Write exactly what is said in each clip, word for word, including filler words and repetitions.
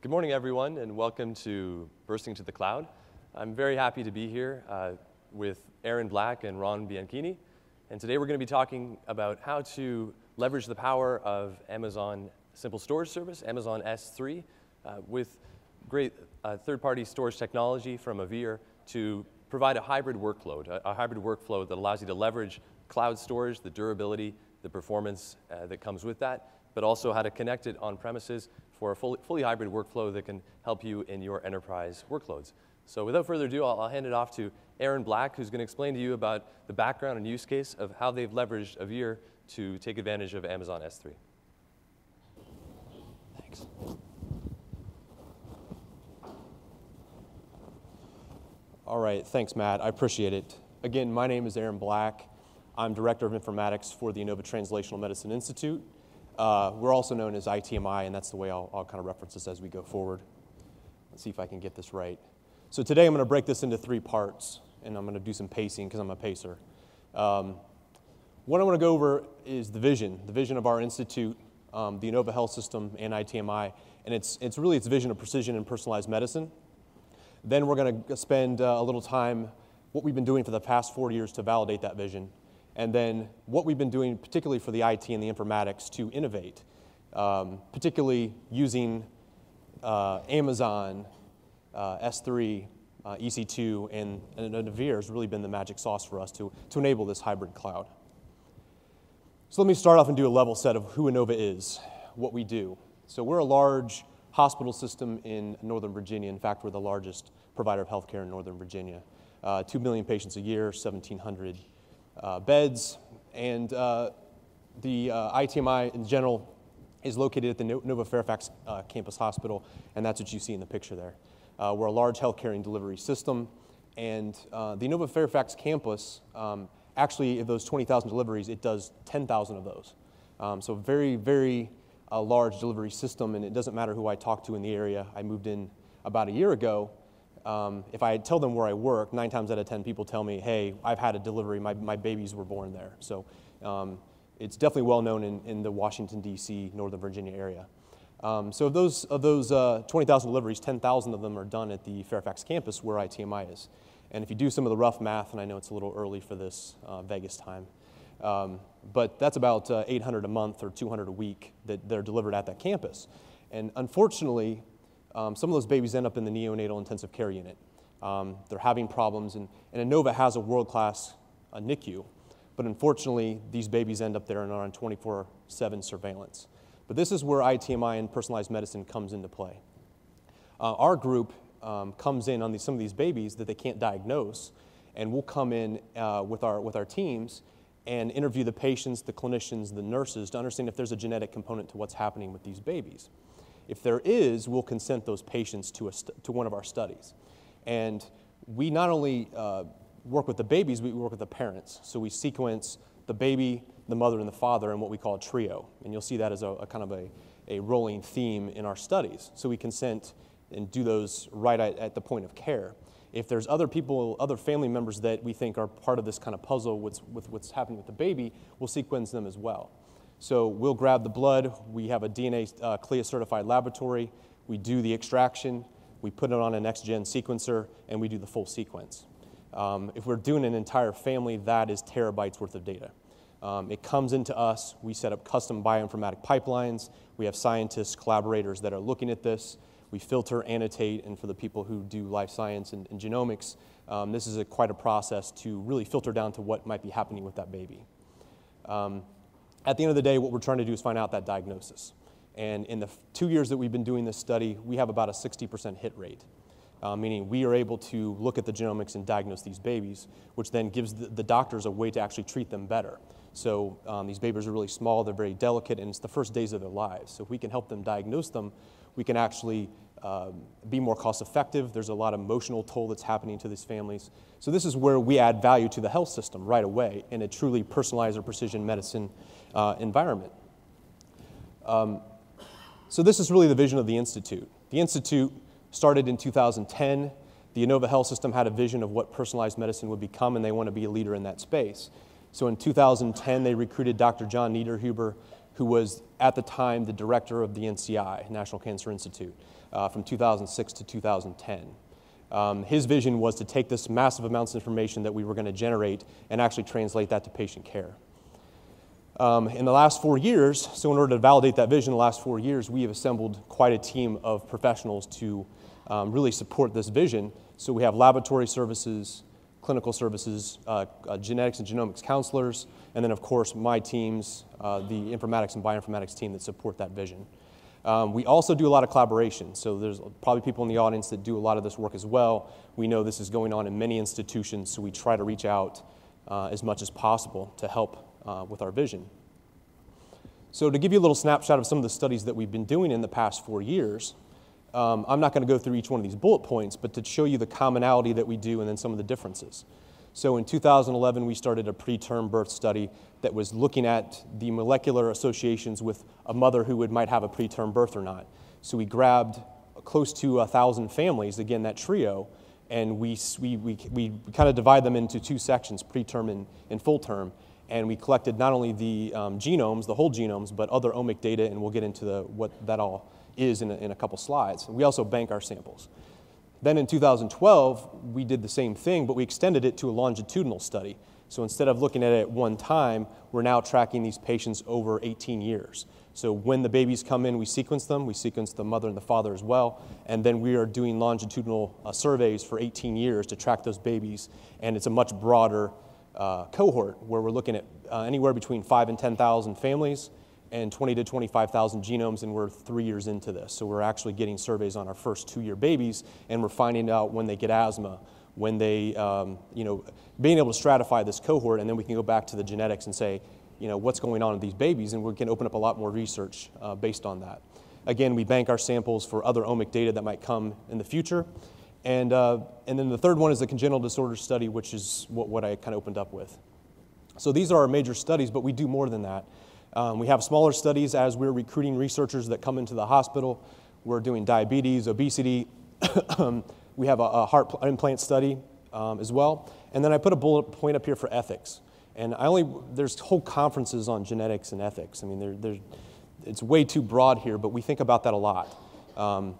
Good morning, everyone, and welcome to Bursting to the Cloud. I'm very happy to be here uh, with Aaron Black and Ron Bianchini. And today we're going to be talking about how to leverage the power of Amazon Simple Storage Service, Amazon S three, uh, with great uh, third-party storage technology from Avere to provide a hybrid workload, a, a hybrid workflow that allows you to leverage cloud storage, the durability, the performance uh, that comes with that, but also how to connect it on premises for a fully, fully hybrid workflow that can help you in your enterprise workloads. So without further ado, I'll, I'll hand it off to Aaron Black, who's going to explain to you about the background and use case of how they've leveraged Avere to take advantage of Amazon S three. Thanks. All right, thanks, Matt. I appreciate it. Again, my name is Aaron Black. I'm Director of Informatics for the Inova Translational Medicine Institute. Uh, we're also known as I T M I, and that's the way I'll, I'll kind of reference this as we go forward. Let's see if I can get this right. So today I'm going to break this into three parts, and I'm going to do some pacing because I'm a pacer. Um, what I want to go over is the vision, the vision of our institute, um, the Inova Health System, and I T M I, and it's, it's really its vision of precision and personalized medicine. Then we're going to spend uh, a little time what we've been doing for the past four years to validate that vision, and then what we've been doing particularly for the I T and the informatics to innovate, um, particularly using uh, Amazon, uh, S three, uh, E C two, and, and Avere has really been the magic sauce for us to, to enable this hybrid cloud. So let me start off and do a level set of who Inova is, what we do. So we're a large hospital system in Northern Virginia. In fact, we're the largest provider of healthcare in Northern Virginia. Uh, Two million patients a year, seventeen hundred Uh, beds, and uh, the uh, I T M I in general is located at the Inova Fairfax uh, Campus Hospital, and that's what you see in the picture there. Uh, we're a large healthcare and delivery system, and uh, the Inova Fairfax Campus, um, actually, of those twenty thousand deliveries, it does ten thousand of those. Um, so very, very uh, large delivery system, and it doesn't matter who I talk to in the area. I moved in about a year ago. Um, if I tell them where I work, nine times out of ten people tell me, hey, I've had a delivery, my, my babies were born there. So um, it's definitely well known in, in the Washington, D C, Northern Virginia area. Um, so of those, of those uh, twenty thousand deliveries, ten thousand of them are done at the Fairfax campus where I T M I is. And if you do some of the rough math, and I know it's a little early for this uh, Vegas time, um, but that's about uh, eight hundred a month or two hundred a week that they're delivered at that campus. And unfortunately, Um, some of those babies end up in the neonatal intensive care unit. Um, they're having problems, and, and Inova has a world-class uh, NICU, but unfortunately, these babies end up there and are on twenty-four seven surveillance. But this is where I T M I and personalized medicine comes into play. Uh, our group um, comes in on these, some of these babies that they can't diagnose, and we'll come in uh, with, our, with our teams and interview the patients, the clinicians, the nurses to understand if there's a genetic component to what's happening with these babies. If there is, we'll consent those patients to, a to one of our studies. And we not only uh, work with the babies, we work with the parents. So we sequence the baby, the mother, and the father in what we call a trio. And you'll see that as a, a kind of a, a rolling theme in our studies. So we consent and do those right at, at the point of care. If there's other people, other family members that we think are part of this kind of puzzle with, with what's happening with the baby, we'll sequence them as well. So we'll grab the blood, we have a D N A uh, C L I A certified laboratory, we do the extraction, we put it on a next-gen sequencer, and we do the full sequence. Um, if we're doing an entire family, that is terabytes worth of data. Um, it comes into us, we set up custom bioinformatic pipelines, we have scientists, collaborators that are looking at this, we filter, annotate, and for the people who do life science and, and genomics, um, this is a, quite a process to really filter down to what might be happening with that baby. Um, At the end of the day, what we're trying to do is find out that diagnosis. And in the two years that we've been doing this study, we have about a sixty percent hit rate, uh, meaning we are able to look at the genomics and diagnose these babies, which then gives the, the doctors a way to actually treat them better. So um, these babies are really small, they're very delicate, and it's the first days of their lives. So if we can help them diagnose them, we can actually uh, be more cost effective. There's a lot of emotional toll that's happening to these families. So this is where we add value to the health system right away in a truly personalized or precision medicine uh, environment. Um, so this is really the vision of the Institute. The Institute started in two thousand ten. The Inova Health System had a vision of what personalized medicine would become, and they want to be a leader in that space. So in two thousand ten, they recruited Doctor John Niederhuber, who was at the time the director of the N C I, National Cancer Institute, uh, from two thousand six to two thousand ten. Um, his vision was to take this massive amounts of information that we were going to generate and actually translate that to patient care. Um, in the last four years, so in order to validate that vision, the last four years, we have assembled quite a team of professionals to um, really support this vision. So we have laboratory services, clinical services, uh, uh, genetics and genomics counselors, and then, of course, my teams, uh, the informatics and bioinformatics team that support that vision. Um, we also do a lot of collaboration, so there's probably people in the audience that do a lot of this work as well. We know this is going on in many institutions, so we try to reach out uh, as much as possible to help Uh, with our vision. So to give you a little snapshot of some of the studies that we've been doing in the past four years, um, I'm not going to go through each one of these bullet points, but to show you the commonality that we do and then some of the differences. So in two thousand eleven, we started a preterm birth study that was looking at the molecular associations with a mother who would, might have a preterm birth or not. So we grabbed close to one thousand families, again, that trio, and we, we, we, we kind of divide them into two sections, preterm and, and full term. And we collected not only the um, genomes, the whole genomes, but other omic data, and we'll get into the, what that all is in a, in a couple slides. We also bank our samples. Then in two thousand twelve, we did the same thing, but we extended it to a longitudinal study. So instead of looking at it at one time, we're now tracking these patients over eighteen years. So when the babies come in, we sequence them. We sequence the mother and the father as well. And then we are doing longitudinal uh, surveys for eighteen years to track those babies, and it's a much broader Uh, cohort where we're looking at uh, anywhere between five and ten thousand families and twenty to twenty-five thousand genomes, and we're three years into this. So we're actually getting surveys on our first two-year babies, and we're finding out when they get asthma, when they, um, you know, being able to stratify this cohort, and then we can go back to the genetics and say, you know, what's going on with these babies, and we can open up a lot more research uh, based on that. Again, we bank our samples for other omic data that might come in the future. And, uh, and then the third one is the congenital disorder study, which is what, what I kind of opened up with. So these are our major studies, but we do more than that. Um, we have smaller studies as we're recruiting researchers that come into the hospital. We're doing diabetes, obesity. We have a, a heart implant study um, as well. And then I put a bullet point up here for ethics. And I only, there's whole conferences on genetics and ethics. I mean, they're, they're, it's way too broad here, but we think about that a lot. Um,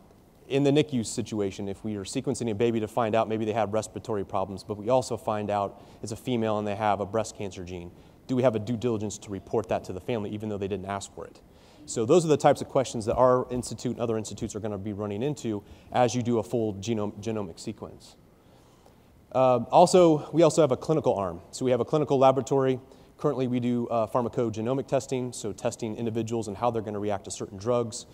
In the NICU situation, if we are sequencing a baby to find out maybe they have respiratory problems, but we also find out it's a female and they have a breast cancer gene, do we have a due diligence to report that to the family even though they didn't ask for it? So those are the types of questions that our institute and other institutes are going to be running into as you do a full genome, genomic sequence. Uh, also, we also have a clinical arm. So we have a clinical laboratory. Currently, we do uh, pharmacogenomic testing, so testing individuals and how they're going to react to certain drugs.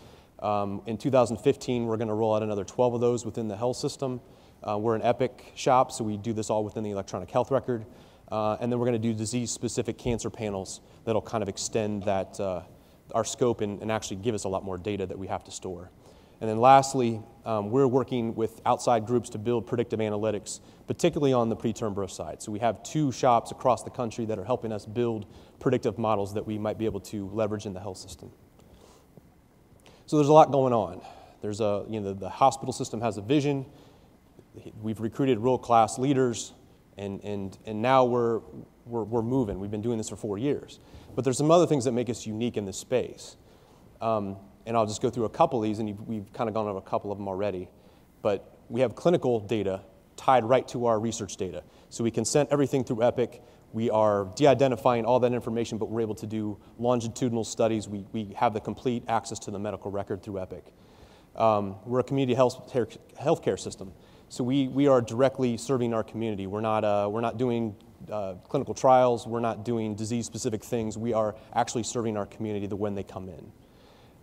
Um, in two thousand fifteen, we're going to roll out another twelve of those within the health system. Uh, we're an Epic shop, so we do this all within the electronic health record. Uh, and then we're going to do disease-specific cancer panels that'll kind of extend that, uh, our scope and, and actually give us a lot more data that we have to store. And then lastly, um, we're working with outside groups to build predictive analytics, particularly on the preterm birth side. So we have two shops across the country that are helping us build predictive models that we might be able to leverage in the health system. So there's a lot going on. There's a, you know, the, the hospital system has a vision. We've recruited world-class leaders, and, and, and now we're, we're, we're moving. We've been doing this for four years. But there's some other things that make us unique in this space. Um, and I'll just go through a couple of these, and you've, we've kind of gone over a couple of them already. But we have clinical data tied right to our research data. So we can send everything through Epic. We are de-identifying all that information, but we're able to do longitudinal studies. We, we have the complete access to the medical record through Epic. Um, we're a community health healthcare system, so we, we are directly serving our community. We're not, uh, we're not doing uh, clinical trials. We're not doing disease-specific things. We are actually serving our community the when they come in.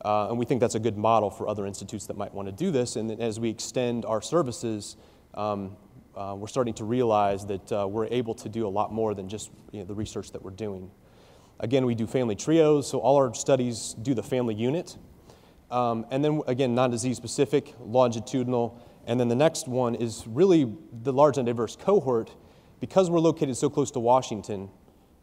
Uh, and we think that's a good model for other institutes that might want to do this. And as we extend our services, um, Uh, we're starting to realize that uh, we're able to do a lot more than just you know, the research that we're doing. Again, we do family trios, so all our studies do the family unit. Um, and then, again, non-disease specific, longitudinal. And then the next one is really the large and diverse cohort. Because we're located so close to Washington,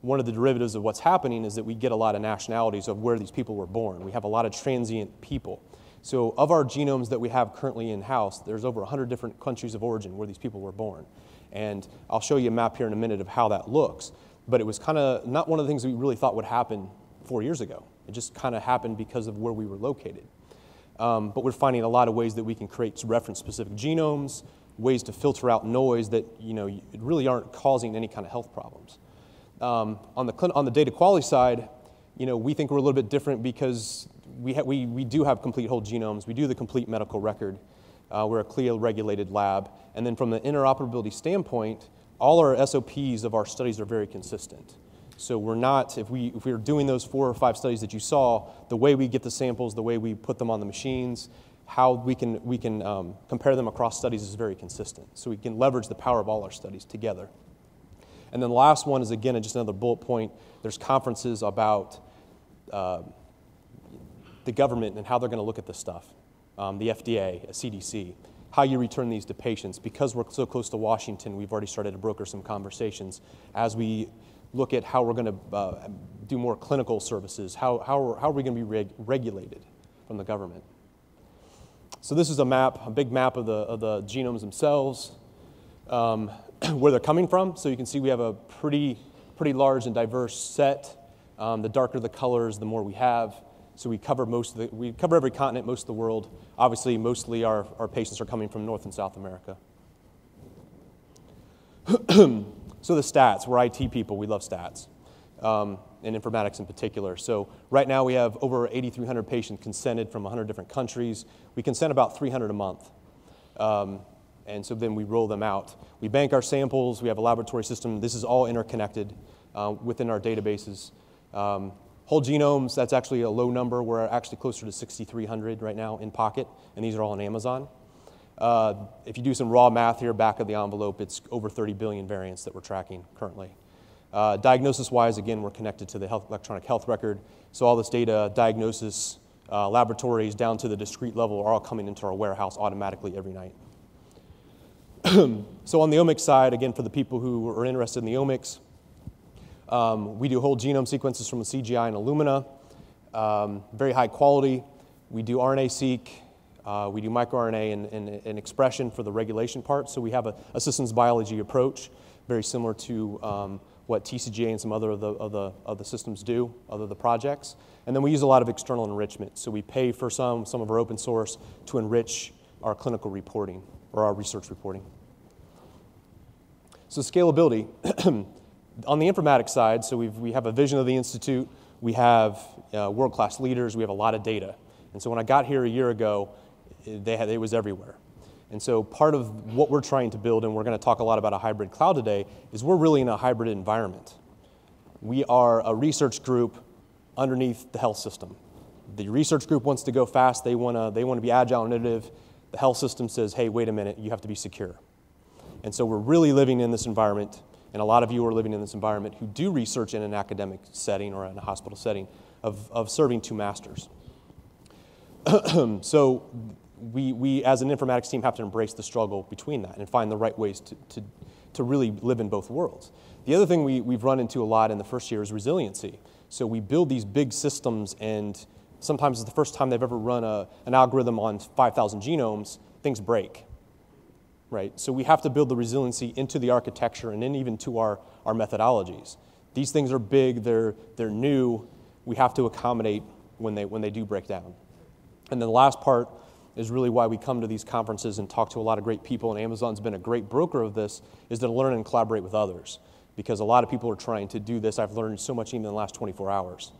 one of the derivatives of what's happening is that we get a lot of nationalities of where these people were born. We have a lot of transient people. So of our genomes that we have currently in-house, there's over one hundred different countries of origin where these people were born. And I'll show you a map here in a minute of how that looks. But it was kind of not one of the things we really thought would happen four years ago. It just kind of happened because of where we were located. Um, but we're finding a lot of ways that we can create reference-specific genomes, ways to filter out noise that you know really aren't causing any kind of health problems. Um, on the on the data quality side, you know we think we're a little bit different because we ha we we do have complete whole genomes. We do the complete medical record. Uh, we're a C L I A-regulated lab, and then from the interoperability standpoint, all our S O Ps of our studies are very consistent. So we're not, if we if we were doing those four or five studies that you saw, the way we get the samples, the way we put them on the machines, how we can we can um, compare them across studies is very consistent. So we can leverage the power of all our studies together. And then the last one is again just another bullet point. There's conferences about uh, the government and how they're going to look at this stuff, um, the F D A, C D C, how you return these to patients. Because we're so close to Washington, we've already started to broker some conversations as we look at how we're going to uh, do more clinical services, how, how, are, how are we going to be reg regulated from the government. So this is a map, a big map of the, of the genomes themselves, um, where they're coming from. So you can see we have a pretty, pretty large and diverse set. Um, the darker the colors, the more we have. So we cover, most of the, we cover every continent, most of the world. Obviously, mostly our, our patients are coming from North and South America. So the stats, we're I T people, we love stats, um, and informatics in particular. So right now we have over eighty-three hundred patients consented from one hundred different countries. We consent about three hundred a month, um, and so then we roll them out. We bank our samples, we have a laboratory system. This is all interconnected uh, within our databases. Um, whole genomes, that's actually a low number. We're actually closer to sixty-three hundred right now in pocket, and these are all on Amazon. Uh, if you do some raw math here, back of the envelope, it's over thirty billion variants that we're tracking currently. Uh, Diagnosis-wise, again, we're connected to the health, electronic health record, so all this data, diagnosis, uh, laboratories, down to the discrete level are all coming into our warehouse automatically every night. So on the omics side, again, for the people who are interested in the omics, um, we do whole genome sequences from the C G I and Illumina, um, very high quality. We do R N A-seq. Uh, we do microRNA and, and, and expression for the regulation part. So we have a, a systems biology approach, very similar to um, what T C G A and some other of the, of, the, of the systems do, other the projects. And then we use a lot of external enrichment. So we pay for some, some of our open source to enrich our clinical reporting or our research reporting. So scalability. On the informatics side, so we've, we have a vision of the institute. We have uh, world-class leaders. We have a lot of data. And so when I got here a year ago, They had, it was everywhere. And so part of what we're trying to build, and we're going to talk a lot about a hybrid cloud today, is we're really in a hybrid environment. We are a research group underneath the health system. The research group wants to go fast. They want to, they want to be agile and innovative. The health system says, hey, wait a minute, you have to be secure. And so we're really living in this environment, and a lot of you are living in this environment who do research in an academic setting or in a hospital setting of, of serving two masters. So We, we, as an informatics team, have to embrace the struggle between that and find the right ways to, to, to really live in both worlds. The other thing we, we've run into a lot in the first year is resiliency. So we build these big systems, and sometimes it's the first time they've ever run a, an algorithm on five thousand genomes, things break, right? So we have to build the resiliency into the architecture and then even to our, our methodologies. These things are big, they're, they're new, we have to accommodate when they, when they do break down. And then the last part is really why we come to these conferences and talk to a lot of great people, and Amazon's been a great broker of this, is to learn and collaborate with others, because a lot of people are trying to do this. I've learned so much even in the last twenty-four hours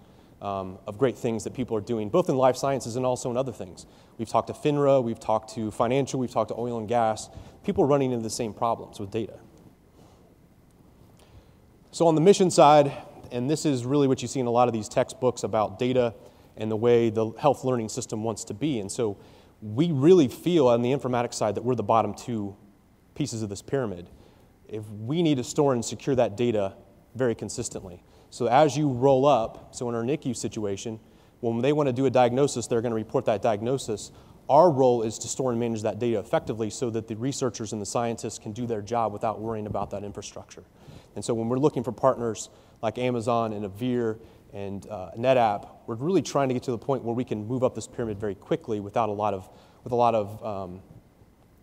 um, of great things that people are doing, both in life sciences and also in other things. We've talked to FINRA, we've talked to financial, we've talked to oil and gas, people running into the same problems with data. So on the mission side, and this is really what you see in a lot of these textbooks about data and the way the health learning system wants to be, and so we really feel on the informatics side that we're the bottom two pieces of this pyramid. If we need to store and secure that data very consistently. So as you roll up, so in our NICU situation, when they want to do a diagnosis, they're going to report that diagnosis. Our role is to store and manage that data effectively so that the researchers and the scientists can do their job without worrying about that infrastructure. And so when we're looking for partners like Amazon and Avere and uh, NetApp, we're really trying to get to the point where we can move up this pyramid very quickly without a lot of, with a lot of, um,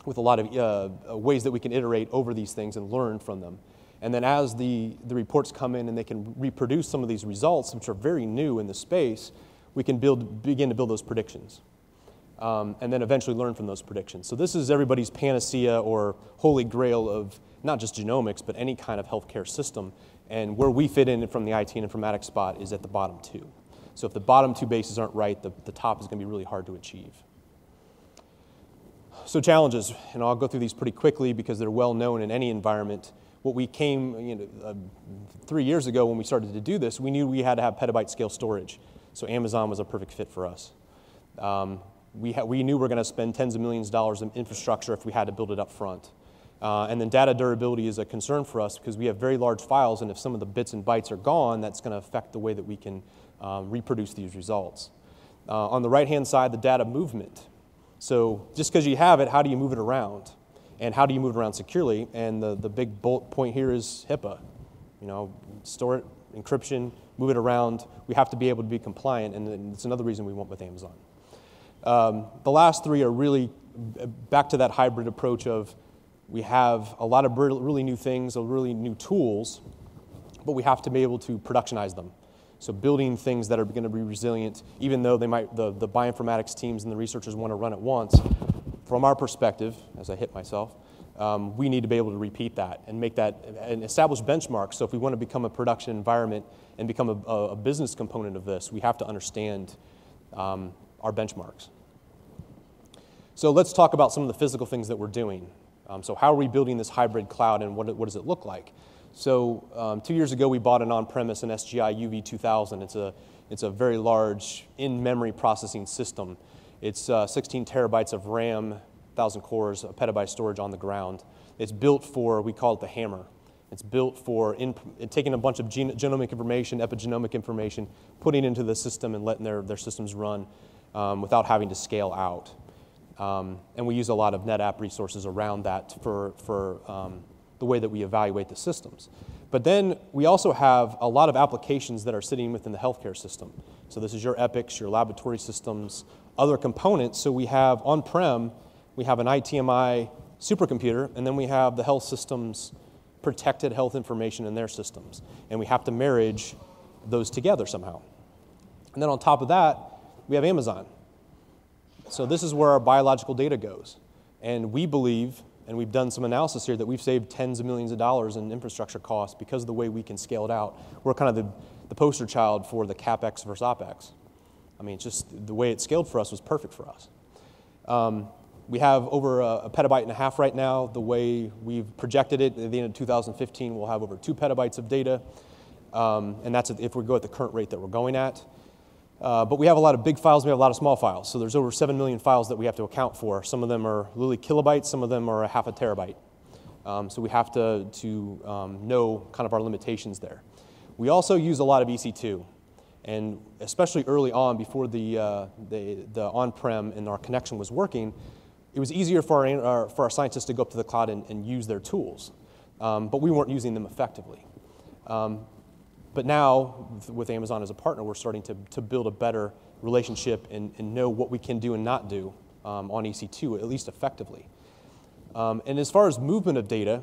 with a lot of uh, ways that we can iterate over these things and learn from them. And then as the, the reports come in and they can reproduce some of these results, which are very new in the space, we can build, begin to build those predictions, um, and then eventually learn from those predictions. So this is everybody's panacea or holy grail of not just genomics, but any kind of healthcare system. And where we fit in from the I T and informatics spot is at the bottom two. So if the bottom two bases aren't right, the, the top is going to be really hard to achieve. So challenges, and I'll go through these pretty quickly because they're well known in any environment. What we came, you know, uh, three years ago when we started to do this, we knew we had to have petabyte scale storage. So Amazon was a perfect fit for us. Um, we, ha we knew we were going to spend tens of millions of dollars in infrastructure if we had to build it up front. Uh, and then data durability is a concern for us because we have very large files, and if some of the bits and bytes are gone, that's going to affect the way that we can um, reproduce these results. Uh, on the right-hand side, the data movement. So just because you have it, how do you move it around? And how do you move it around securely? And the, the big bullet point here is HIPAA. You know, store it, encryption, move it around. We have to be able to be compliant, and it's another reason we went with Amazon. Um, the last three are really back to that hybrid approach of we have a lot of really new things, really new tools, but we have to be able to productionize them. So building things that are going to be resilient, even though they might, the, the bioinformatics teams and the researchers want to run it once, from our perspective, as I hit myself, um, we need to be able to repeat that and make that, and establish benchmarks. So if we want to become a production environment and become a, a business component of this, we have to understand um, our benchmarks. So let's talk about some of the physical things that we're doing. Um, so how are we building this hybrid cloud, and what, what does it look like? So um, two years ago, we bought an on-premise, an S G I U V two thousand. It's a, it's a very large in-memory processing system. It's uh, sixteen terabytes of RAM, one thousand cores, a petabyte storage on the ground. It's built for, we call it the hammer. It's built for in, in taking a bunch of gen genomic information, epigenomic information, putting it into the system and letting their, their systems run um, without having to scale out. Um, and we use a lot of NetApp resources around that for, for um, the way that we evaluate the systems. But then we also have a lot of applications that are sitting within the healthcare system. So this is your Epics, your laboratory systems, other components. So we have on-prem, we have an I T M I supercomputer, and then we have the health systems protected health information in their systems. And we have to marriage those together somehow. And then on top of that, we have Amazon. So this is where our biological data goes. And we believe, and we've done some analysis here, that we've saved tens of millions of dollars in infrastructure costs because of the way we can scale it out. We're kind of the, the poster child for the CapEx versus OpEx. I mean, just the way it scaled for us was perfect for us. Um, we have over a, a petabyte and a half right now. The way we've projected it, at the end of two thousand fifteen, we'll have over two petabytes of data. Um, and that's if we go at the current rate that we're going at. Uh, but we have a lot of big files, we have a lot of small files. So there's over seven million files that we have to account for. Some of them are literally kilobytes, some of them are a half a terabyte. Um, so we have to, to um, know kind of our limitations there. We also use a lot of E C two. And especially early on, before the, uh, the, the on-prem and our connection was working, it was easier for our, our, for our scientists to go up to the cloud and, and use their tools. Um, but we weren't using them effectively. Um, But now, with Amazon as a partner, we're starting to, to build a better relationship and, and know what we can do and not do um, on E C two, at least effectively. Um, and as far as movement of data,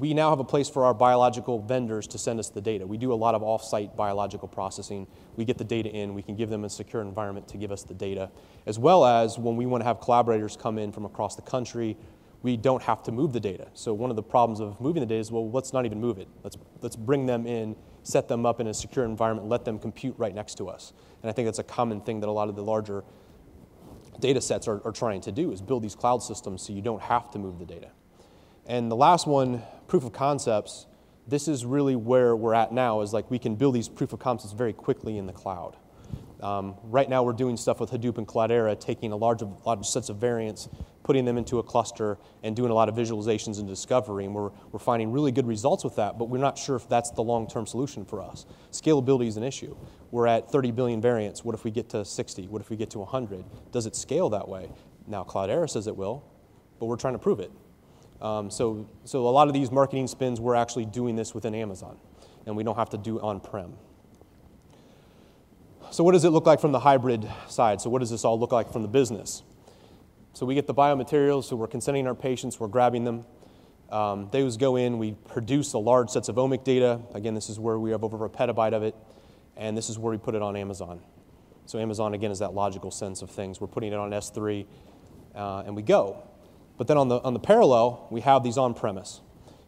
we now have a place for our biological vendors to send us the data. We do a lot of off-site biological processing. We get the data in. We can give them a secure environment to give us the data, as well as when we want to have collaborators come in from across the country, we don't have to move the data. So one of the problems of moving the data is, well, let's not even move it. Let's, let's bring them in, set them up in a secure environment, let them compute right next to us. And I think that's a common thing that a lot of the larger data sets are, are trying to do, is build these cloud systems so you don't have to move the data. And the last one, proof of concepts, this is really where we're at now, is like we can build these proof of concepts very quickly in the cloud. Um, right now we're doing stuff with Hadoop and Cloudera, taking a large, large sets of variants, putting them into a cluster, and doing a lot of visualizations and discovery, and we're, we're finding really good results with that, but we're not sure if that's the long-term solution for us. Scalability is an issue. We're at thirty billion variants. What if we get to sixty? What if we get to one hundred? Does it scale that way? Now, Cloudera says it will, but we're trying to prove it. Um, so, so a lot of these marketing spins, we're actually doing this within Amazon, and we don't have to do on-prem. So what does it look like from the hybrid side? So what does this all look like from the business? So we get the biomaterials, so we're consenting our patients, we're grabbing them. Um, those go in, we produce a large sets of omic data. Again, this is where we have over a petabyte of it, and this is where we put it on Amazon. So Amazon, again, is that logical sense of things. We're putting it on S three, uh, and we go. But then on the, on the parallel, we have these on-premise.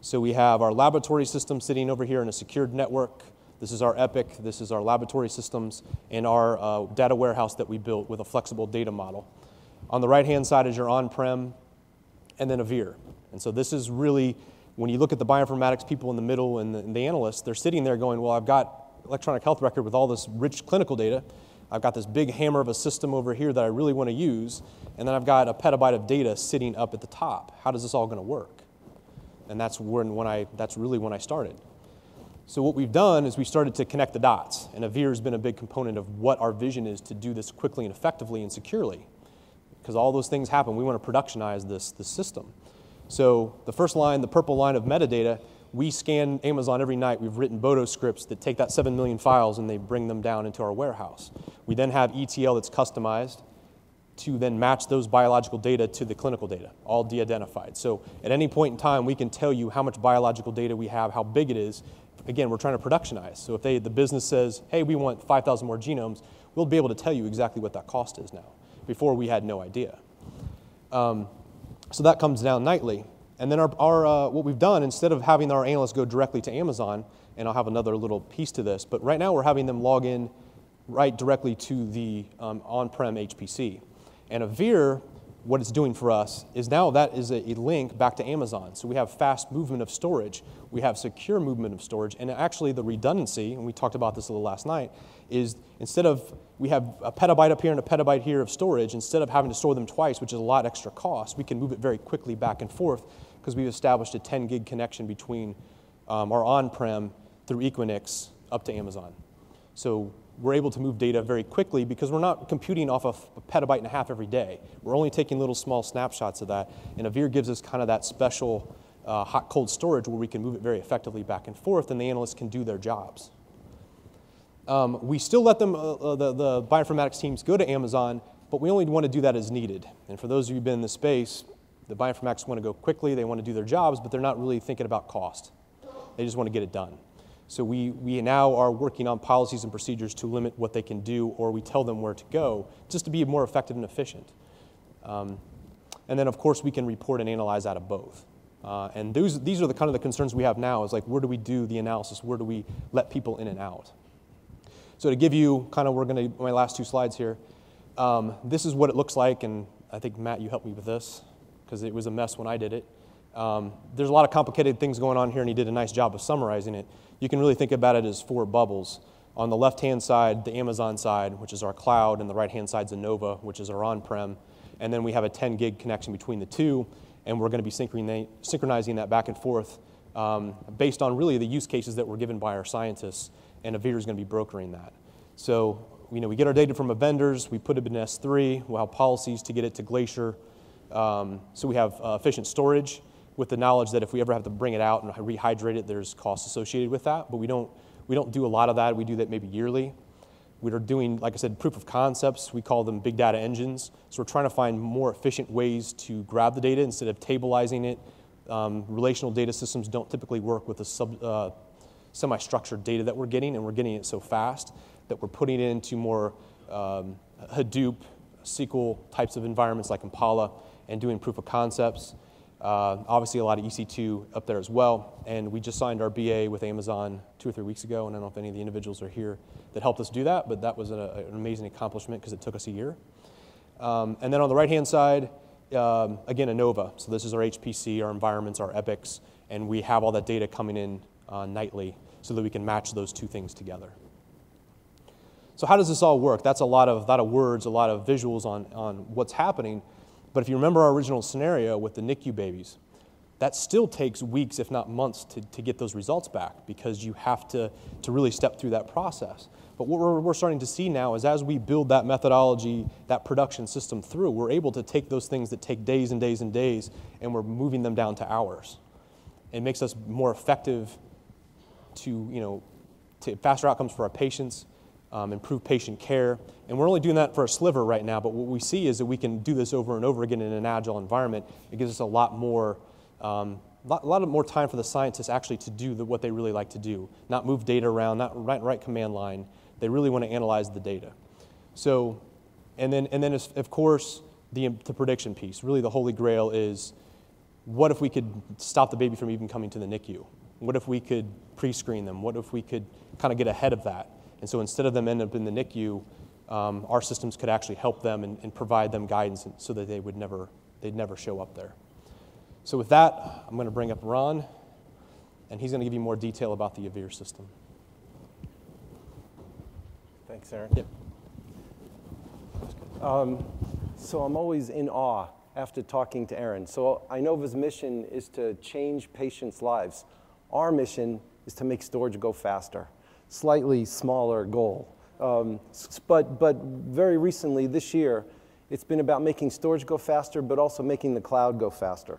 So we have our laboratory system sitting over here in a secured network. This is our Epic. This is our laboratory systems and our uh, data warehouse that we built with a flexible data model. On the right-hand side is your on-prem, and then Avere. And so this is really, when you look at the bioinformatics people in the middle and the, and the analysts, they're sitting there going, well, I've got electronic health record with all this rich clinical data. I've got this big hammer of a system over here that I really want to use, and then I've got a petabyte of data sitting up at the top. How does this all going to work? And that's, when, when I, that's really when I started. So what we've done is we started to connect the dots, and Avere has been a big component of what our vision is to do this quickly and effectively and securely, because all those things happen. We want to productionize this, this system. So the first line, the purple line of metadata, we scan Amazon every night. We've written Boto scripts that take that seven million files and they bring them down into our warehouse. We then have E T L that's customized to then match those biological data to the clinical data, all de-identified. So at any point in time, we can tell you how much biological data we have, how big it is. Again, we're trying to productionize. So if they, the business says, hey, we want five thousand more genomes, we'll be able to tell you exactly what that cost is now. Before, we had no idea. Um, so that comes down nightly. And then our, our, uh, what we've done, instead of having our analysts go directly to Amazon, and I'll have another little piece to this, but right now we're having them log in right directly to the um, on-prem H P C. And Avere, what it's doing for us, is now that is a, a link back to Amazon. So we have fast movement of storage, we have secure movement of storage, and actually the redundancy, and we talked about this a little last night, is instead of, we have a petabyte up here and a petabyte here of storage, instead of having to store them twice, which is a lot extra cost, we can move it very quickly back and forth because we've established a ten gig connection between um, our on-prem through Equinix up to Amazon. So we're able to move data very quickly because we're not computing off of a petabyte and a half every day. We're only taking little small snapshots of that, and Avere gives us kind of that special uh, hot-cold storage where we can move it very effectively back and forth, and the analysts can do their jobs. Um, we still let them, uh, the, the bioinformatics teams go to Amazon, but we only want to do that as needed. And for those of you who've been in the space, the bioinformatics want to go quickly, they want to do their jobs, but they're not really thinking about cost. They just want to get it done. So we, we now are working on policies and procedures to limit what they can do, or we tell them where to go, just to be more effective and efficient. Um, and then, of course, we can report and analyze out of both. Uh, and those, these are the kind of the concerns we have now, is like, where do we do the analysis? Where do we let people in and out? So to give you kind of, we're going to, my last two slides here, um, this is what it looks like, and I think, Matt, you helped me with this, because it was a mess when I did it. Um, there's a lot of complicated things going on here, and he did a nice job of summarizing it. You can really think about it as four bubbles. On the left-hand side, the Amazon side, which is our cloud, and the right-hand side is Inova, which is our on-prem, and then we have a ten gig connection between the two, and we're going to be synchronizing that back and forth um, based on really the use cases that were given by our scientists, and Avere is going to be brokering that. So, you know, we get our data from our vendors, we put it in S three, we'll have policies to get it to Glacier, um, so we have uh, efficient storage, with the knowledge that if we ever have to bring it out and rehydrate it, there's costs associated with that, but we don't, we don't do a lot of that. We do that maybe yearly. We're doing, like I said, proof of concepts. We call them big data engines. So we're trying to find more efficient ways to grab the data instead of tableizing it. Um, relational data systems don't typically work with the sub, uh, semi-structured data that we're getting, and we're getting it so fast that we're putting it into more um, Hadoop, S Q L types of environments like Impala, and doing proof of concepts. Uh, obviously, a lot of E C two up there as well, and we just signed our B A with Amazon two or three weeks ago, and I don't know if any of the individuals are here that helped us do that, but that was an, an amazing accomplishment because it took us a year. Um, and then on the right-hand side, um, again, Inova. So this is our H P C, our environments, our epics, and we have all that data coming in uh, nightly so that we can match those two things together. So how does this all work? That's a lot of, lot of words, a lot of visuals on, on what's happening. But if you remember our original scenario with the NICU babies, that still takes weeks, if not months, to, to get those results back because you have to, to really step through that process. But what we're, we're starting to see now is as we build that methodology, that production system through, we're able to take those things that take days and days and days, and we're moving them down to hours. It makes us more effective to, you know, to faster outcomes for our patients, Um, improve patient care, and we're only doing that for a sliver right now, but what we see is that we can do this over and over again in an agile environment. It gives us a lot more, um, lot, lot of more time for the scientists actually to do the, what they really like to do, not move data around, not write, write command line. They really want to analyze the data. So, and then, and then of course, the, the prediction piece. Really the holy grail is, what if we could stop the baby from even coming to the NICU? What if we could pre-screen them? What if we could kind of get ahead of that? And so instead of them end up in the NICU, um, our systems could actually help them and, and provide them guidance so that they would never, they'd never show up there. So with that, I'm going to bring up Ron, and he's going to give you more detail about the Avere system. Thanks, Aaron. Yep. Um, so I'm always in awe after talking to Aaron. So Inova's mission is to change patients' lives. Our mission is to make storage go faster. Slightly smaller goal. Um, but, but very recently, this year, it's been about making storage go faster, but also making the cloud go faster.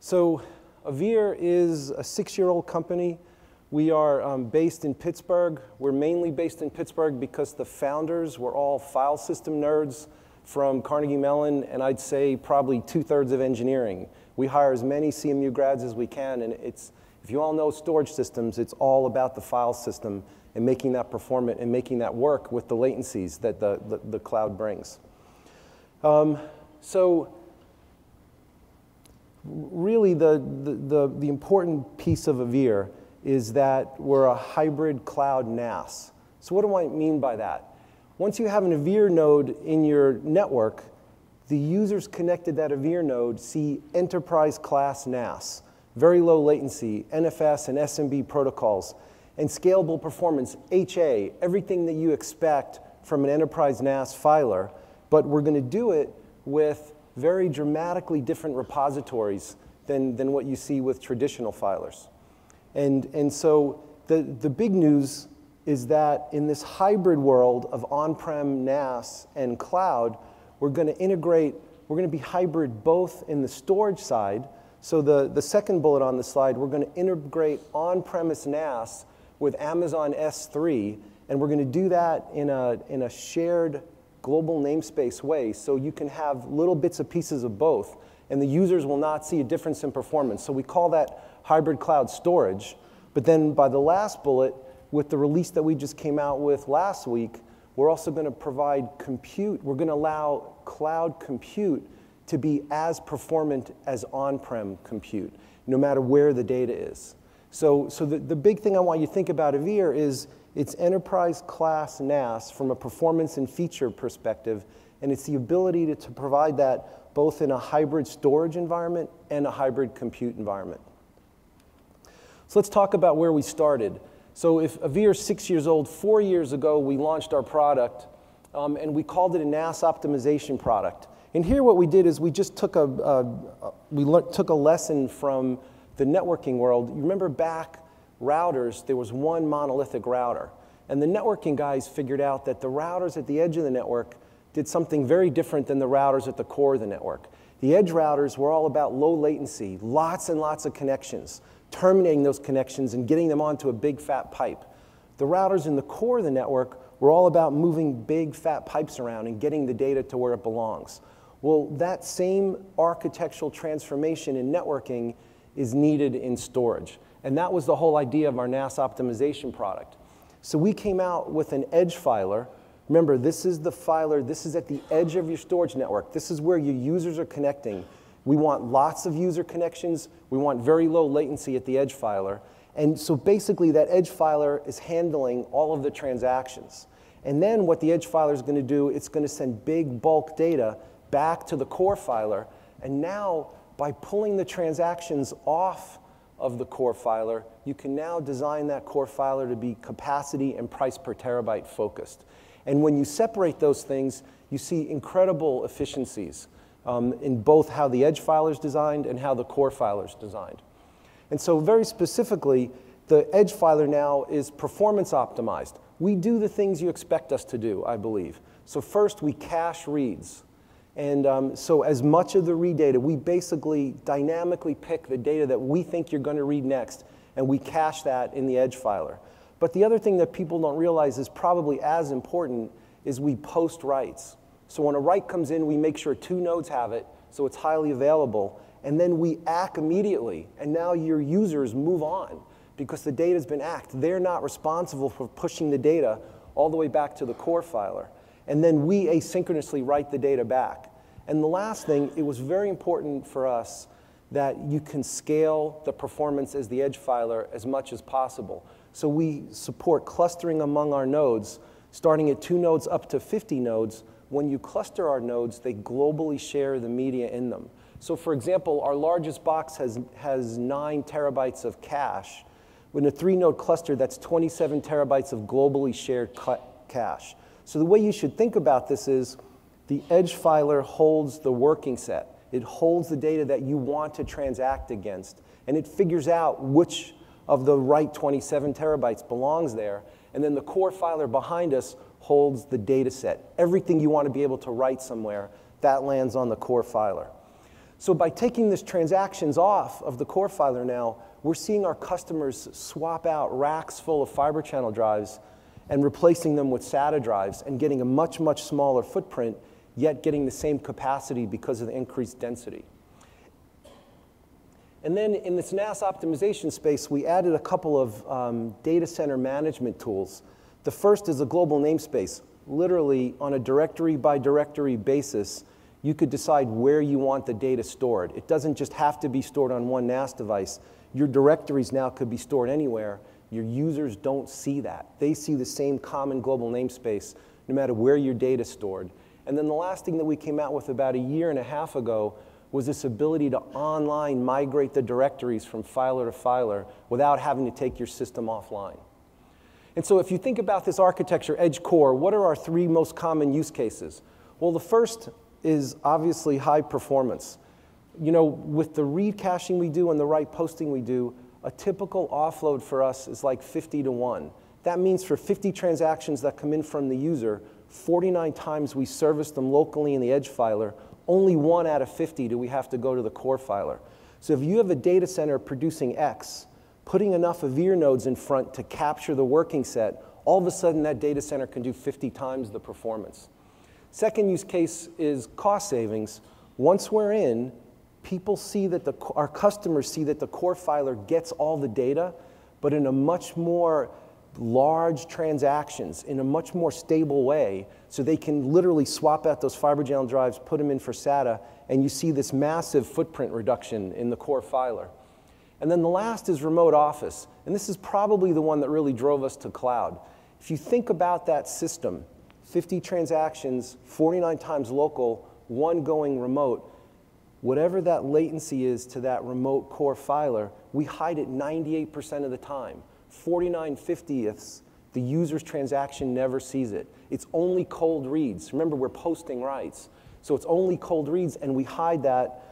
So Avere is a six-year-old company. We are um, based in Pittsburgh. We're mainly based in Pittsburgh because the founders were all file system nerds from Carnegie Mellon, and I'd say probably two-thirds of engineering. We hire as many C M U grads as we can, and it's, if you all know storage systems, it's all about the file system and making that performant and making that work with the latencies that the, the, the cloud brings. Um, so really the, the, the, the important piece of Avere is that we're a hybrid cloud N A S. So what do I mean by that? Once you have an Avere node in your network, the users connected that Avere node see enterprise class N A S, very low latency, N F S and S M B protocols, and scalable performance, H A, everything that you expect from an enterprise N A S filer, but we're gonna do it with very dramatically different repositories than, than what you see with traditional filers. And, and so the, the big news is that in this hybrid world of on-prem N A S and cloud, we're gonna integrate, we're gonna be hybrid both in the storage side, so the, the second bullet on the slide, we're gonna integrate on-premise N A S with Amazon S three, and we're gonna do that in a, in a shared global namespace way, so you can have little bits and pieces of both, and the users will not see a difference in performance. So we call that hybrid cloud storage, but then by the last bullet, with the release that we just came out with last week, we're also gonna provide compute, we're gonna allow cloud compute to be as performant as on-prem compute, no matter where the data is. So, so the, the big thing I want you to think about Avere is it's enterprise class N A S from a performance and feature perspective, and it's the ability to, to provide that both in a hybrid storage environment and a hybrid compute environment. So let's talk about where we started. So if Avere's six years old, four years ago, we launched our product, um, and we called it a N A S optimization product. And here what we did is we just took a, a, a we took a lesson from the networking world. You remember back routers, there was one monolithic router. And the networking guys figured out that the routers at the edge of the network did something very different than the routers at the core of the network. The edge routers were all about low latency, lots and lots of connections, terminating those connections and getting them onto a big fat pipe. The routers in the core of the network were all about moving big fat pipes around and getting the data to where it belongs. Well, that same architectural transformation in networking is needed in storage. And that was the whole idea of our N A S optimization product. So we came out with an edge filer. Remember, this is the filer, this is at the edge of your storage network. This is where your users are connecting. We want lots of user connections. We want very low latency at the edge filer. And so basically that edge filer is handling all of the transactions. And then what the edge filer is gonna do, it's gonna send big bulk data back to the core filer. And now by pulling the transactions off of the core filer, you can now design that core filer to be capacity and price per terabyte focused. And when you separate those things, you see incredible efficiencies um, in both how the edge filer is designed and how the core filer is designed. And so very specifically, the edge filer now is performance optimized. We do the things you expect us to do, I believe. So first, we cache reads. And um, so as much of the read data, we basically dynamically pick the data that we think you're gonna read next, and we cache that in the edge filer. But the other thing that people don't realize is probably as important is we post writes. So when a write comes in, we make sure two nodes have it, so it's highly available, and then we act immediately, and now your users move on because the data's been acked. They're not responsible for pushing the data all the way back to the core filer. and then we asynchronously write the data back. And the last thing, it was very important for us that you can scale the performance as the edge filer as much as possible. So we support clustering among our nodes, starting at two nodes up to fifty nodes. When you cluster our nodes, they globally share the media in them. So for example, our largest box has, has nine terabytes of cache. With a three-node cluster, that's twenty-seven terabytes of globally shared cache. So the way you should think about this is the edge filer holds the working set. It holds the data that you want to transact against, and it figures out which of the right twenty-seven terabytes belongs there, and then the core filer behind us holds the data set. Everything you want to be able to write somewhere, that lands on the core filer. So by taking this transactions off of the core filer now, we're seeing our customers swap out racks full of Fibre Channel drives and replacing them with SATA drives and getting a much, much smaller footprint, yet getting the same capacity because of the increased density. And then in this N A S optimization space, we added a couple of um, data center management tools. The first is a global namespace. Literally, on a directory by directory basis, you could decide where you want the data stored. It doesn't just have to be stored on one N A S device. Your directories now could be stored anywhere. Your users don't see that. They see the same common global namespace, no matter where your data is stored. And then the last thing that we came out with about a year and a half ago was this ability to online migrate the directories from filer to filer without having to take your system offline. And so if you think about this architecture, edge core, what are our three most common use cases? Well, the first is obviously high performance. You know, with the read caching we do and the write posting we do, a typical offload for us is like fifty to one. That means for fifty transactions that come in from the user, forty-nine times we service them locally in the edge filer, only one out of fifty do we have to go to the core filer. So if you have a data center producing X, putting enough Avere nodes in front to capture the working set, all of a sudden that data center can do fifty times the performance. Second use case is cost savings. Once we're in, people see that the, our customers see that the core filer gets all the data, but in a much more large transactions in a much more stable way, so they can literally swap out those Fibre Channel drives, put them in for SATA, and you see this massive footprint reduction in the core filer. And then the last is remote office, and this is probably the one that really drove us to cloud. If you think about that system, fifty transactions, forty-nine times local, one going remote, whatever that latency is to that remote core filer, we hide it ninety-eight percent of the time. forty-nine fiftieths, the user's transaction never sees it. It's only cold reads. Remember, we're posting writes. So it's only cold reads, and we hide that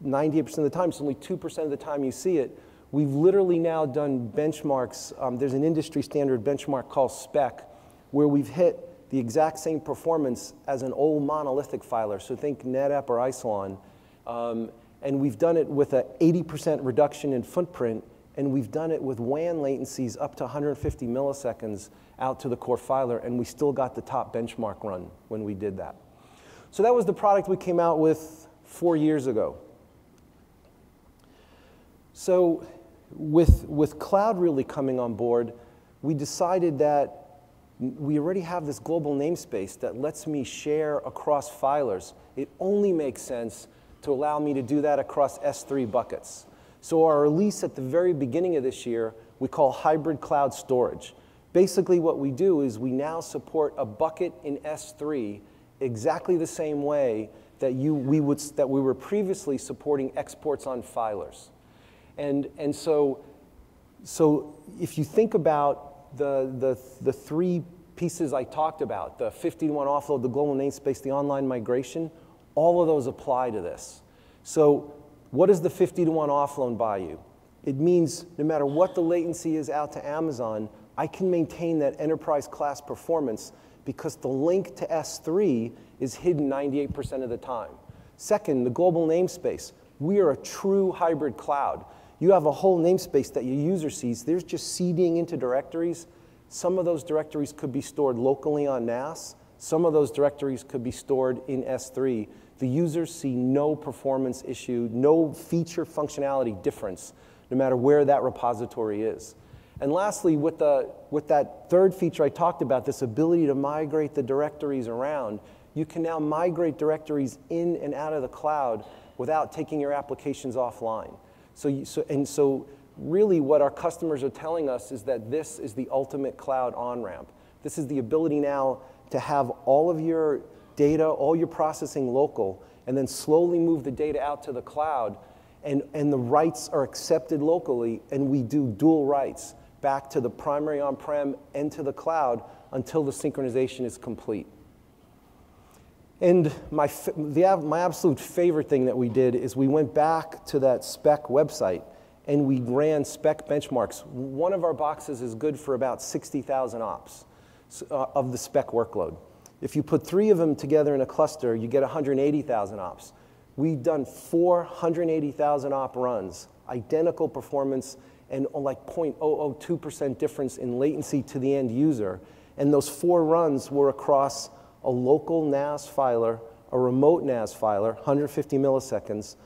ninety-eight percent of the time. It's only two percent of the time you see it. We've literally now done benchmarks. Um, there's an industry standard benchmark called SPEC, where we've hit the exact same performance as an old monolithic filer. So think NetApp or Isilon. Um, and we've done it with an eighty percent reduction in footprint, and we've done it with W A N latencies up to one hundred fifty milliseconds out to the core filer, and we still got the top benchmark run when we did that. So that was the product we came out with four years ago. So with, with cloud really coming on board, we decided that we already have this global namespace that lets me share across filers. It only makes sense to allow me to do that across S three buckets. So our release at the very beginning of this year, we call hybrid cloud storage. Basically what we do is we now support a bucket in S three exactly the same way that, you, we, would, that we were previously supporting exports on filers. And, and so, so if you think about the, the, the three pieces I talked about, the fifty to one offload, the global namespace, the online migration, all of those apply to this. So what does the fifty to one offload buy you? It means no matter what the latency is out to Amazon, I can maintain that enterprise class performance because the link to S three is hidden ninety-eight percent of the time. Second, the global namespace. We are a true hybrid cloud. You have a whole namespace that your user sees. There's just seeding into directories. Some of those directories could be stored locally on N A S. Some of those directories could be stored in S three. The users see no performance issue, no feature functionality difference, no matter where that repository is. And lastly, with, the, with that third feature I talked about, this ability to migrate the directories around, you can now migrate directories in and out of the cloud without taking your applications offline. So, you, so, and so really what our customers are telling us is that this is the ultimate cloud on-ramp. This is the ability now to have all of your data, all your processing local, and then slowly move the data out to the cloud, and, and the rights are accepted locally, and we do dual rights back to the primary on-prem and to the cloud until the synchronization is complete. And my, the, my absolute favorite thing that we did is we went back to that SPEC website and we ran SPEC benchmarks. One of our boxes is good for about sixty thousand ops uh, of the SPEC workload. If you put three of them together in a cluster, you get one hundred eighty thousand ops. We've done four hundred eighty thousand op runs, identical performance, and like zero point zero zero two percent difference in latency to the end user. And those four runs were across a local N A S filer, a remote N A S filer, one hundred fifty milliseconds,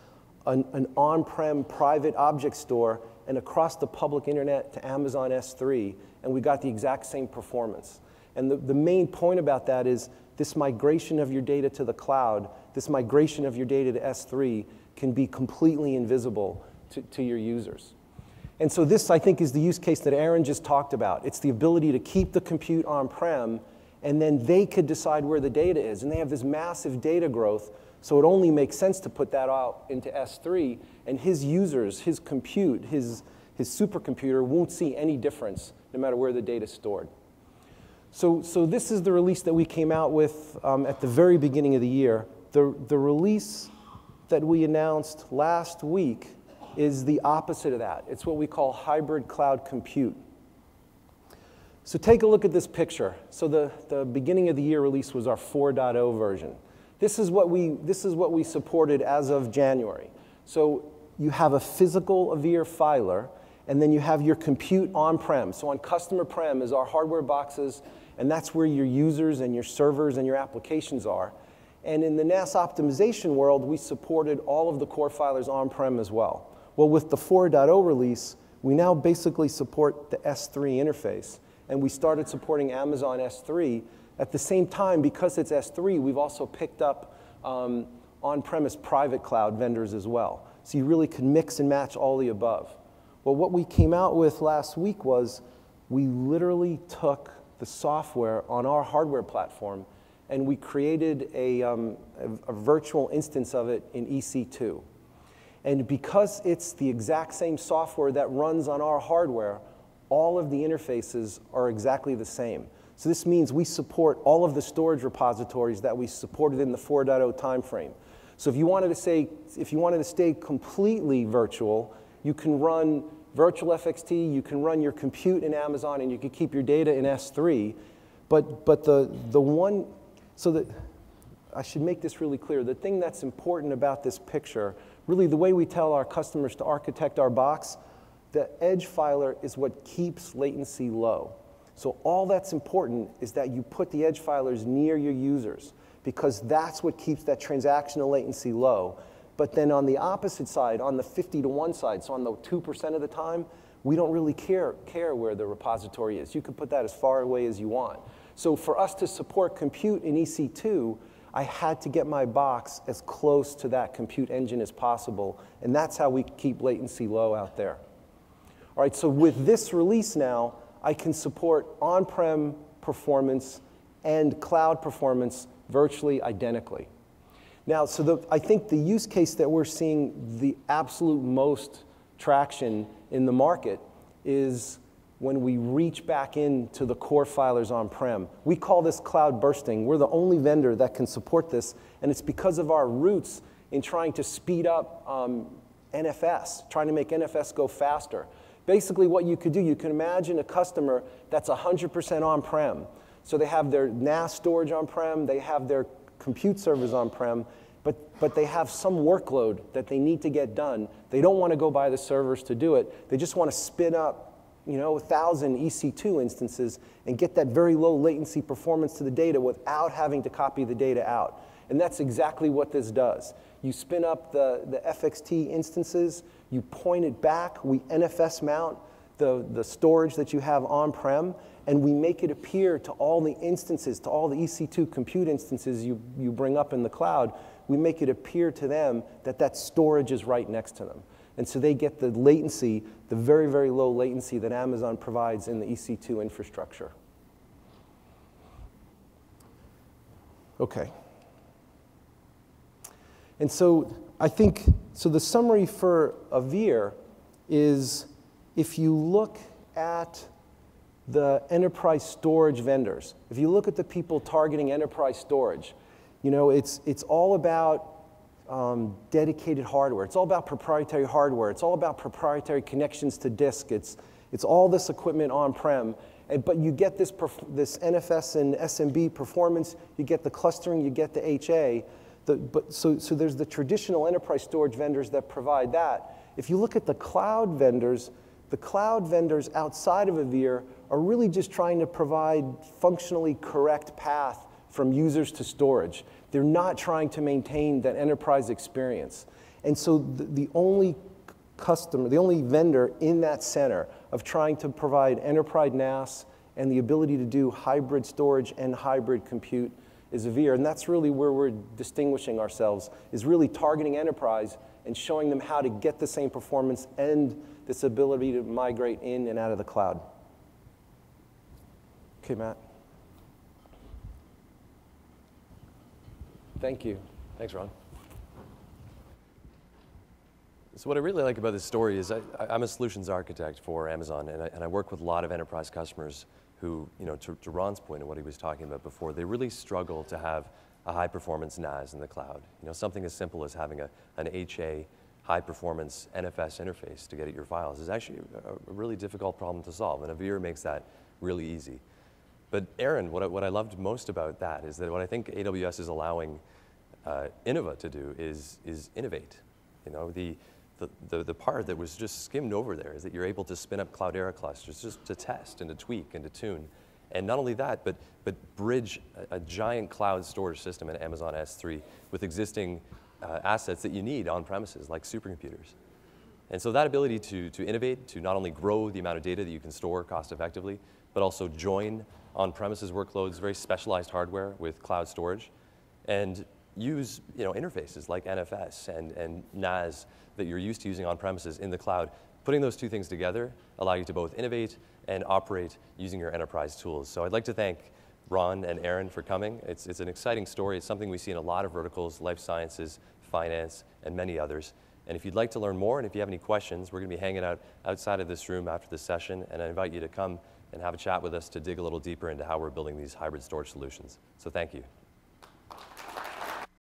an, an on-prem private object store, and across the public internet to Amazon S three, and we got the exact same performance. And the, the main point about that is this migration of your data to the cloud, this migration of your data to S three can be completely invisible to, to your users. And so this, I think, is the use case that Aaron just talked about. It's the ability to keep the compute on-prem, and then they could decide where the data is. And they have this massive data growth, so it only makes sense to put that out into S three. And his users, his compute, his, his supercomputer won't see any difference no matter where the data is stored. So, so this is the release that we came out with um, at the very beginning of the year. The, the release that we announced last week is the opposite of that. It's what we call hybrid cloud compute. So take a look at this picture. So the, the beginning of the year release was our four point oh version. This is what we, this is what we supported as of January. So you have a physical Avere filer, and then you have your compute on-prem. So on customer prem is our hardware boxes, and that's where your users and your servers and your applications are. And in the N A S optimization world, we supported all of the core filers on-prem as well. Well, with the four point oh release, we now basically support the S three interface. And we started supporting Amazon S three. At the same time, because it's S three, we've also picked up um, on-premise private cloud vendors as well. So you really can mix and match all the above. Well, what we came out with last week was we literally took the software on our hardware platform and we created a, um, a, a virtual instance of it in E C two. And because it's the exact same software that runs on our hardware, all of the interfaces are exactly the same. So this means we support all of the storage repositories that we supported in the four point oh timeframe. So if you wanted to say, if you wanted to stay completely virtual, you can run Virtual F X T, you can run your compute in Amazon, and you can keep your data in S three. But, but the, the one, so that, I should make this really clear, the thing that's important about this picture, really the way we tell our customers to architect our box, the edge filer is what keeps latency low. So all that's important is that you put the edge filers near your users because that's what keeps that transactional latency low. But then on the opposite side, on the fifty to one side, so on the two percent of the time, we don't really care, care where the repository is. You can put that as far away as you want. So for us to support compute in E C two, I had to get my box as close to that compute engine as possible, and that's how we keep latency low out there. All right, so with this release now, I can support on-prem performance and cloud performance virtually identically. Now, so the, I think the use case that we're seeing the absolute most traction in the market is when we reach back into the core filers on-prem. We call this cloud bursting. We're the only vendor that can support this, and it's because of our roots in trying to speed up um, N F S, trying to make N F S go faster. Basically what you could do, you can imagine a customer that's one hundred percent on-prem. So they have their N A S storage on-prem, they have their compute servers on-prem, but, but they have some workload that they need to get done. They don't want to go buy the servers to do it. They just want to spin up, you know, one thousand E C two instances and get that very low latency performance to the data without having to copy the data out. And that's exactly what this does. You spin up the, the F X T instances, you point it back, we N F S mount, the, the storage that you have on-prem, and we make it appear to all the instances, to all the E C two compute instances you, you bring up in the cloud, we make it appear to them that that storage is right next to them. And so they get the latency, the very, very low latency that Amazon provides in the E C two infrastructure. Okay. And so I think, so the summary for Avere is if you look at the enterprise storage vendors, if you look at the people targeting enterprise storage, you know, it's, it's all about um, dedicated hardware. It's all about proprietary hardware. It's all about proprietary connections to disk. It's, it's all this equipment on-prem. And, but you get this, this N F S and S M B performance, you get the clustering, you get the H A. The, but, so, so there's the traditional enterprise storage vendors that provide that. If you look at the cloud vendors, the cloud vendors outside of Avere are really just trying to provide functionally correct path from users to storage. They're not trying to maintain that enterprise experience. And so the, the only customer, the only vendor in that center of trying to provide enterprise N A S and the ability to do hybrid storage and hybrid compute is Avere. And that's really where we're distinguishing ourselves, is really targeting enterprise and showing them how to get the same performance and this ability to migrate in and out of the cloud. Okay, Matt. Thank you. Thanks, Ron. So what I really like about this story is I, I'm a solutions architect for Amazon, and I, and I work with a lot of enterprise customers who, you know, to, to Ron's point and what he was talking about before, they really struggle to have a high-performance N A S in the cloud. You know, something as simple as having a, an H A high-performance N F S interface to get at your files is actually a, a really difficult problem to solve, and Avere makes that really easy. But Aaron, what I, what I loved most about that is that what I think A W S is allowing uh, Inova to do is, is innovate. You know, the, the, the, the part that was just skimmed over there is that you're able to spin up Cloudera clusters just to test and to tweak and to tune. And not only that, but, but bridge a, a giant cloud storage system in Amazon S three with existing uh, assets that you need on premises, like supercomputers. And so that ability to, to innovate, to not only grow the amount of data that you can store cost effectively, but also join on-premises workloads, very specialized hardware with cloud storage, and use, you know, interfaces like N F S and, and N A S that you're used to using on-premises in the cloud. Putting those two things together allow you to both innovate and operate using your enterprise tools. So I'd like to thank Ron and Aaron for coming. It's, it's an exciting story. It's something we see in a lot of verticals, life sciences, finance, and many others. And if you'd like to learn more and if you have any questions, we're going to be hanging out outside of this room after this session, and I invite you to come and have a chat with us to dig a little deeper into how we're building these hybrid storage solutions. So thank you.